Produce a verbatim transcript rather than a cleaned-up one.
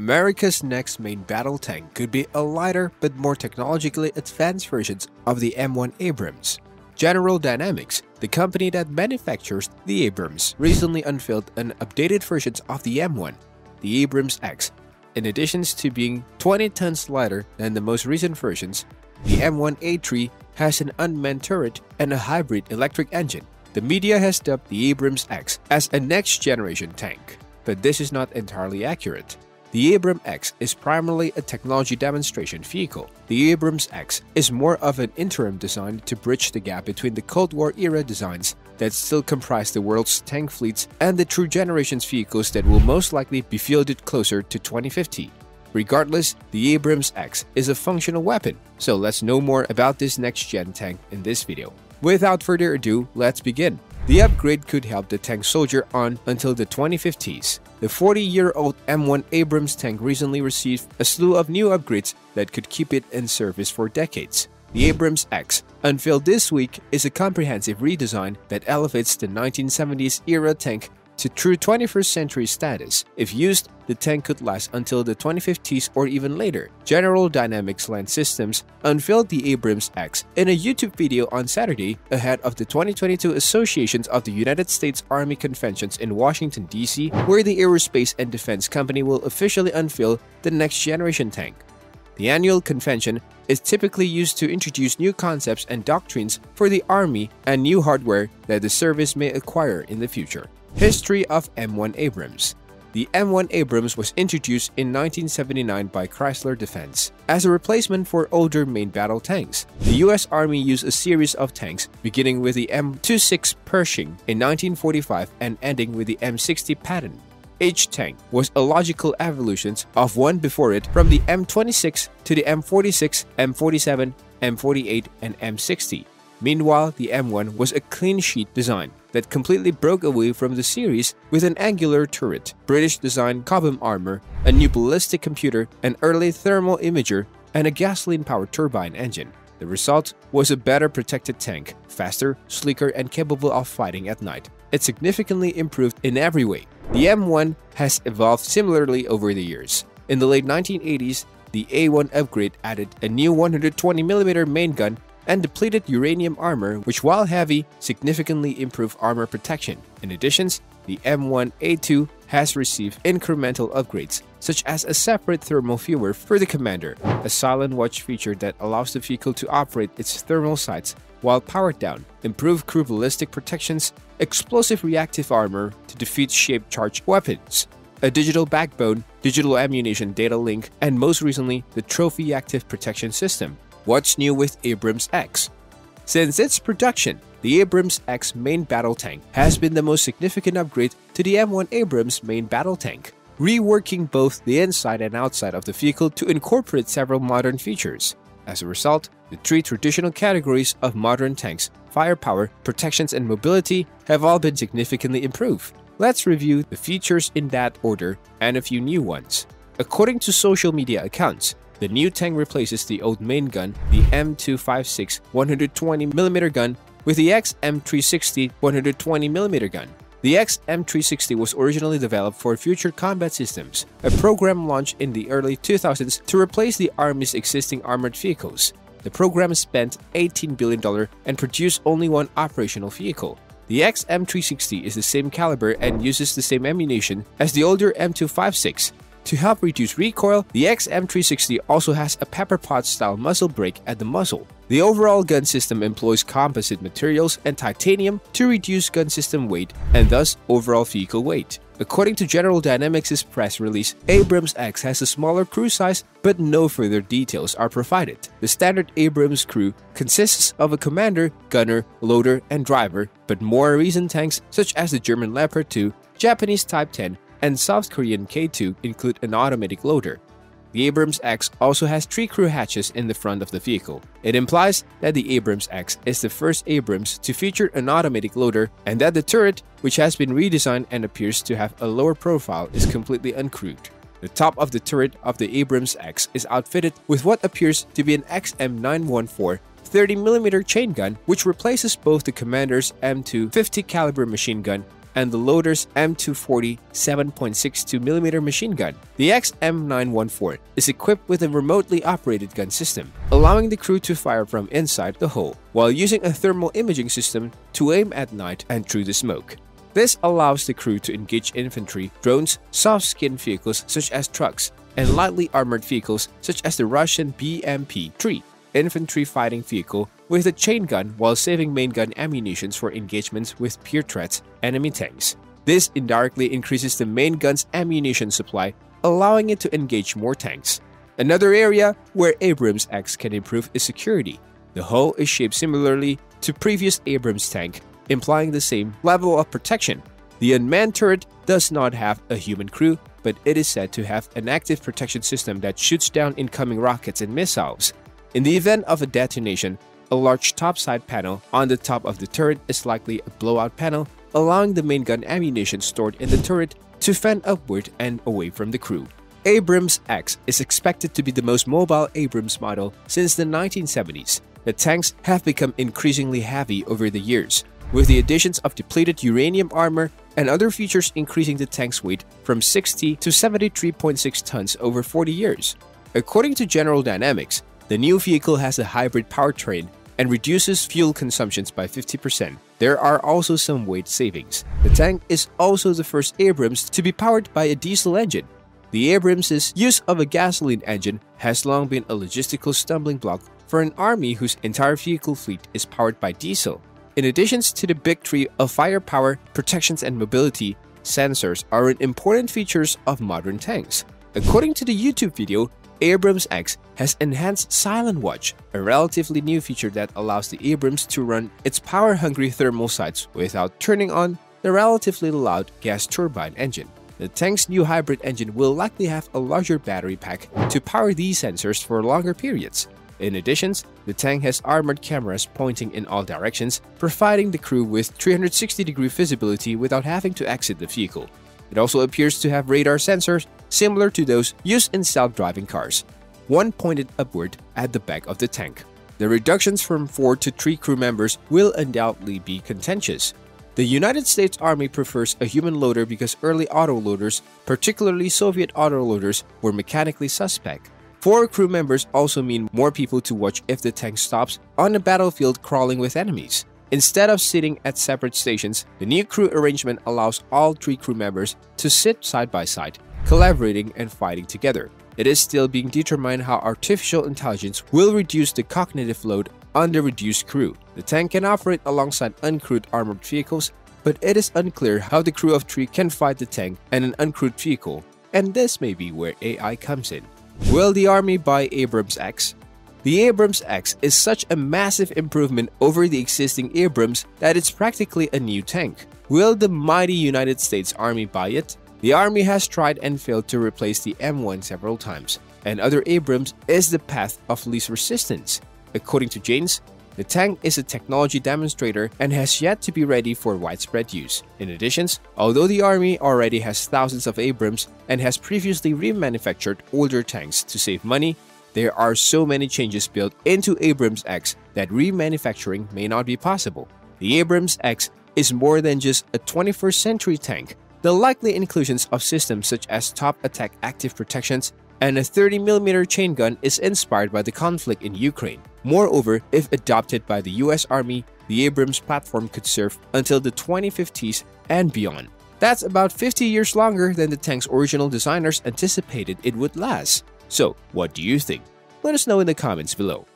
America's next main battle tank could be a lighter but more technologically advanced versions of the M one Abrams. General Dynamics, the company that manufactures the Abrams, recently unveiled an updated version of the M one, the Abrams X. In addition to being twenty tons lighter than the most recent versions, the M one A three has an unmanned turret and a hybrid electric engine. The media has dubbed the Abrams X as a next-generation tank, but this is not entirely accurate. The Abrams X is primarily a technology demonstration vehicle. The Abrams X is more of an interim design to bridge the gap between the Cold War era designs that still comprise the world's tank fleets and the true generation's vehicles that will most likely be fielded closer to twenty fifty. Regardless, the Abrams X is a functional weapon, so let's know more about this next-gen tank in this video. Without further ado, let's begin. The upgrade could help the tank soldier on until the twenty fifties. The forty-year-old M one Abrams tank recently received a slew of new upgrades that could keep it in service for decades. The Abrams X, unveiled this week, is a comprehensive redesign that elevates the nineteen seventies era tank to true twenty-first century status. If used, the tank could last until the twenty fifties or even later. General Dynamics Land Systems unveiled the Abrams X in a YouTube video on Saturday ahead of the twenty twenty-two Associations of the United States Army Conventions in Washington, D C, where the aerospace and defense company will officially unveil the next-generation tank. The annual convention is typically used to introduce new concepts and doctrines for the Army and new hardware that the service may acquire in the future. History of M one Abrams. The M one Abrams was introduced in nineteen seventy-nine by Chrysler Defense as a replacement for older main battle tanks. The U S Army used a series of tanks beginning with the M twenty-six Pershing in nineteen forty-five and ending with the M sixty Patton. Each tank was a logical evolution of one before it, from the M twenty-six to the M forty-six, M forty-seven, M forty-eight, and M sixty. Meanwhile, the M one was a clean-sheet design that completely broke away from the series with an angular turret, British-designed Chobham armor, a new ballistic computer, an early thermal imager, and a gasoline-powered turbine engine. The result was a better protected tank, faster, sleeker, and capable of fighting at night. It significantly improved in every way. The M one has evolved similarly over the years. In the late nineteen eighties, the A one upgrade added a new one hundred twenty millimeter main gun and depleted uranium armor, which, while heavy, significantly improved armor protection. In addition, the M one A two has received incremental upgrades, such as a separate thermal viewer for the commander, a silent watch feature that allows the vehicle to operate its thermal sights while powered down, improved crew ballistic protections, explosive reactive armor to defeat shaped charge weapons, a digital backbone, digital ammunition data link, and most recently, the Trophy active protection system. What's new with Abrams X? Since its production, the Abrams X main battle tank has been the most significant upgrade to the M one Abrams main battle tank, reworking both the inside and outside of the vehicle to incorporate several modern features. As a result, the three traditional categories of modern tanks, firepower, protections, and mobility, have all been significantly improved. Let's review the features in that order and a few new ones. According to social media accounts, the new tank replaces the old main gun, the M two fifty-six one hundred twenty millimeter gun, with the X M three sixty one hundred twenty millimeter gun. The X M three sixty was originally developed for Future Combat Systems, a program launched in the early two thousands to replace the Army's existing armored vehicles. The program spent eighteen billion dollars and produced only one operational vehicle. The X M three sixty is the same caliber and uses the same ammunition as the older M two fifty-six. To help reduce recoil, the X M three sixty also has a pepper pot-style muzzle brake at the muzzle. The overall gun system employs composite materials and titanium to reduce gun system weight and thus overall vehicle weight. According to General Dynamics' press release, Abrams X has a smaller crew size, but no further details are provided. The standard Abrams crew consists of a commander, gunner, loader, and driver, but more recent tanks such as the German Leopard two, Japanese Type ten, and South Korean K two include an automatic loader. The Abrams X also has three crew hatches in the front of the vehicle. It implies that the Abrams X is the first Abrams to feature an automatic loader and that the turret, which has been redesigned and appears to have a lower profile, is completely uncrewed. The top of the turret of the Abrams X is outfitted with what appears to be an X M nine one four thirty millimeter chain gun, which replaces both the commander's M two fifty caliber machine gun and the loader's M two forty seven point six two millimeter machine gun. The X M nine one four is equipped with a remotely operated gun system, allowing the crew to fire from inside the hull, while using a thermal imaging system to aim at night and through the smoke. This allows the crew to engage infantry, drones, soft-skinned vehicles such as trucks, and lightly armored vehicles such as the Russian B M P three infantry fighting vehicle with a chain gun, while saving main gun ammunitions for engagements with peer threats enemy tanks. This indirectly increases the main gun's ammunition supply, allowing it to engage more tanks. Another area where Abrams X can improve is security. The hull is shaped similarly to previous Abrams tank, implying the same level of protection. The unmanned turret does not have a human crew, but it is said to have an active protection system that shoots down incoming rockets and missiles. In the event of a detonation, a large topside panel on the top of the turret is likely a blowout panel, allowing the main gun ammunition stored in the turret to fan upward and away from the crew. Abrams X is expected to be the most mobile Abrams model since the nineteen seventies. The tanks have become increasingly heavy over the years, with the additions of depleted uranium armor and other features increasing the tank's weight from sixty to seventy-three point six tons over forty years. According to General Dynamics, the new vehicle has a hybrid powertrain and reduces fuel consumptions by fifty percent. There are also some weight savings. The tank is also the first Abrams to be powered by a diesel engine. The Abrams' use of a gasoline engine has long been a logistical stumbling block for an army whose entire vehicle fleet is powered by diesel. In addition to the big three of firepower, protections, and mobility, sensors are an important feature of modern tanks. According to the YouTube video, Abrams X has enhanced Silent Watch, a relatively new feature that allows the Abrams to run its power-hungry thermal sights without turning on the relatively loud gas turbine engine. The tank's new hybrid engine will likely have a larger battery pack to power these sensors for longer periods. In addition, the tank has armored cameras pointing in all directions, providing the crew with three hundred sixty degree visibility without having to exit the vehicle. It also appears to have radar sensors similar to those used in self-driving cars, one pointed upward at the back of the tank. The reductions from four to three crew members will undoubtedly be contentious. The United States Army prefers a human loader because early autoloaders, particularly Soviet autoloaders, were mechanically suspect. Four crew members also mean more people to watch if the tank stops on the battlefield crawling with enemies. Instead of sitting at separate stations, the new crew arrangement allows all three crew members to sit side by side, collaborating and fighting together. It is still being determined how artificial intelligence will reduce the cognitive load on the reduced crew. The tank can operate alongside uncrewed armored vehicles, but it is unclear how the crew of three can fight the tank and an uncrewed vehicle, and this may be where A I comes in. Will the Army buy Abrams X? The Abrams X is such a massive improvement over the existing Abrams that it's practically a new tank. Will the mighty United States Army buy it? The Army has tried and failed to replace the M one several times, and other Abrams is the path of least resistance. According to Janes, the tank is a technology demonstrator and has yet to be ready for widespread use. In addition, although the Army already has thousands of Abrams and has previously remanufactured older tanks to save money, there are so many changes built into Abrams X that remanufacturing may not be possible. The Abrams X is more than just a twenty-first century tank. The likely inclusions of systems such as top attack active protections and a thirty millimeter chain gun is inspired by the conflict in Ukraine. Moreover, if adopted by the U S Army, the Abrams platform could serve until the twenty fifties and beyond. That's about fifty years longer than the tank's original designers anticipated it would last. So, what do you think? Let us know in the comments below.